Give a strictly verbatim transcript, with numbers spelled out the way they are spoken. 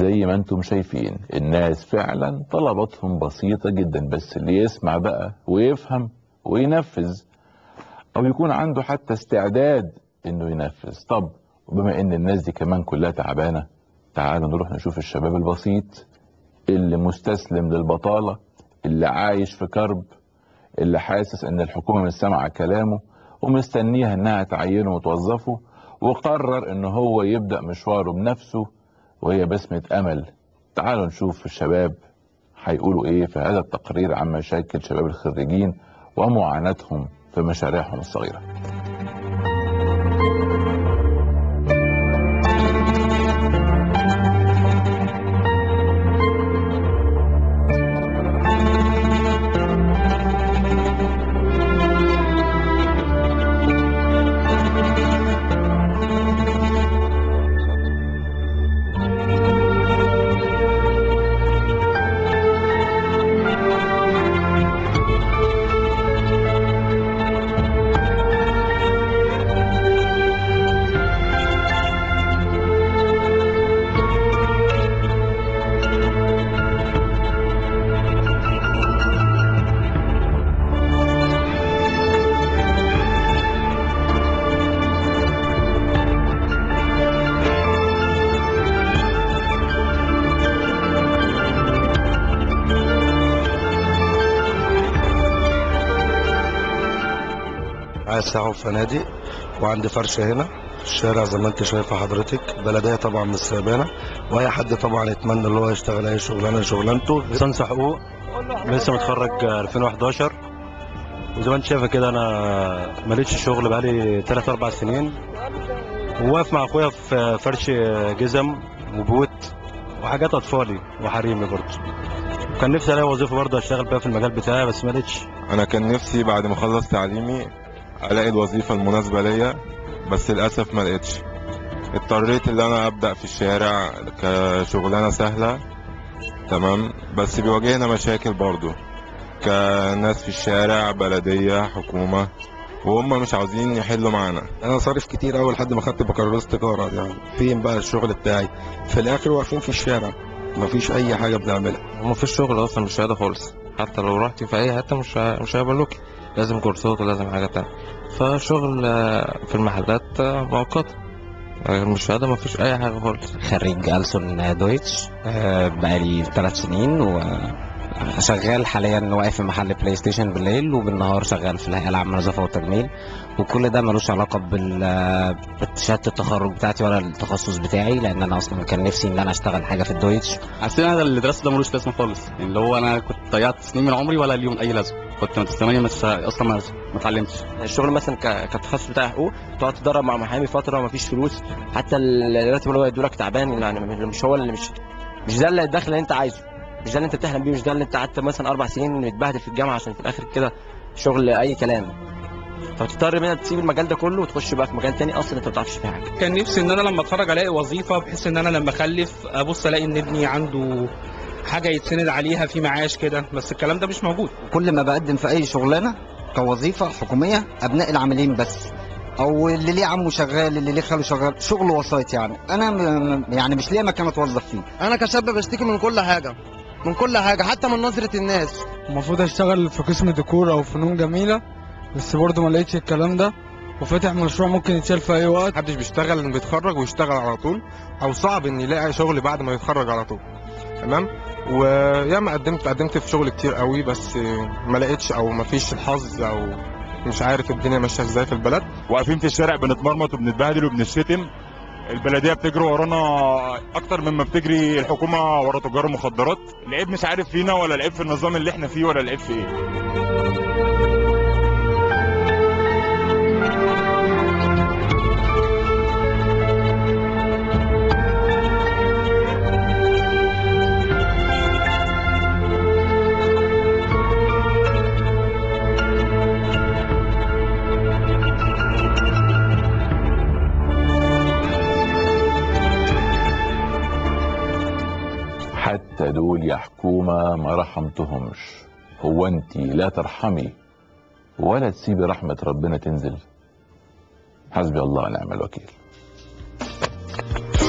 زي ما انتم شايفين الناس فعلا طلباتهم بسيطة جدا، بس اللي يسمع بقى ويفهم وينفذ او يكون عنده حتى استعداد انه ينفذ. طب وبما ان الناس دي كمان كلها تعبانة، تعالوا نروح نشوف الشباب البسيط اللي مستسلم للبطالة، اللي عايش في كرب، اللي حاسس ان الحكومة مش سامعة كلامه ومستنيها انها تعينه وتوظفه، وقرر ان هو يبدأ مشواره بنفسه وهي بسمة امل. تعالوا نشوف الشباب هيقولوا ايه في هذا التقرير عن مشاكل شباب الخريجين ومعاناتهم في مشاريعهم الصغيرة. ساعة وفنادق، وعندي فرشة هنا في الشارع زي ما انت شايفة حضرتك. بلدية طبعا مش سايبانا، واي حد طبعا يتمنى اللي هو يشتغل اي شغلانه شغلانته. صنصح حقوق، لسه متخرج ألفين وأحد عشر، وزي ما انت شايفه كده انا ماليش شغل بقالي ثلاث أربع سنين، وواقف مع اخويا في فرش جزم وبوت وحاجات اطفالي وحريمي برضه. كان نفسي الاقي وظيفه برضه اشتغل بيها في المجال بتاعي بس ماليش. انا كان نفسي بعد ما اخلص تعليمي الاقي الوظيفه المناسبه ليا، بس للاسف ما لقيتش. اضطريت ان انا ابدا في الشارع كشغلانه سهله، تمام، بس بيواجهنا مشاكل برضو كناس في الشارع، بلديه، حكومه، وهم مش عاوزين يحلوا معانا. انا صارف كتير اول لحد ما خدت بكالوريوس تجاره، يعني فين بقى الشغل بتاعي؟ في الاخر واقفين في الشارع مفيش اي حاجه بنعملها، ومفيش شغل اصلا بالشهاده خالص. حتى لو رحتي في اي حته مش مش هيبلوكي، لازم كورسات ولازم حاجة تانية. فشغل في المحلات مؤقت، مش هذا، مفيش أي حاجة خالص. خريج ألسون دويتش، بقالي ثلاث سنين وشغال حاليا، واقف في محل بلاي ستيشن بالليل، وبالنهار شغال في الهيئة العامة للنظافة والتجميل، وكل ده ملوش علاقة بالشهادة التخرج بتاعتي ولا التخصص بتاعي، لأن أنا أصلا كان نفسي إن أنا أشتغل حاجة في الدويتش. حسيت أنا اللي درسته ده ملوش لازمة خالص، يعني اللي هو أنا كنت ضيعت سنين من عمري ولا اليوم أي لازمة. كنت مستني اصلا ما اتعلمتش الشغل. مثلا كتخصص بتاع حقوق تقعد تتدرب مع محامي فتره ومفيش فلوس، حتى الراتب اللي هو يدولك تعبان، يعني مش هو اللي مش مش ده اللي الدخل اللي انت عايزه، مش ده اللي انت بتحلم بيه، مش ده اللي انت قعدت مثلا اربع سنين متبهدل في الجامعه عشان في الاخر كده شغل اي كلام. فبتضطر منها تسيب المجال ده كله وتخش بقى في مجال تاني اصلا انت ما بتعرفش فيه حاجه. كان نفسي ان انا لما اتخرج الاقي وظيفه، بحيث ان انا لما اخلف ابص الاقي ان ابني عنده حاجه يتسند عليها في معاش كده، بس الكلام ده مش موجود. كل ما بقدم في اي شغلانه كوظيفه حكوميه ابناء العاملين بس، او اللي ليه عمه شغال، اللي ليه خاله شغال، شغل وسيط. يعني انا م... يعني مش ليه مكان اتوظف فيه. انا كشاب بشتكي من كل حاجه، من كل حاجه، حتى من نظره الناس. المفروض اشتغل في قسم ديكور او فنون جميله، بس برضه ما لقيتش الكلام ده، وفتح مشروع ممكن يتشال في اي وقت. محدش بيشتغل انه بيتخرج ويشتغل على طول، او صعب ان يلاقي شغل بعد ما يتخرج على طول، تمام. وياما قدمت قدمت في شغل كتير قوي بس ما لقيتش، او ما فيش الحظ، او مش عارف الدنيا ماشيه ازاي في البلد. واقفين في الشارع بنتمرمط وبنتبهدل وبنشتم، البلديه بتجري ورانا اكتر مما بتجري الحكومه ورا تجار المخدرات. العيب مش عارف فينا، ولا العيب في النظام اللي احنا فيه، ولا العيب في ايه. حتى دول يا حكومة ما رحمتهمش. هو انتي لا ترحمي ولا تسيبي رحمة ربنا تنزل؟ حسبي الله ونعم الوكيل.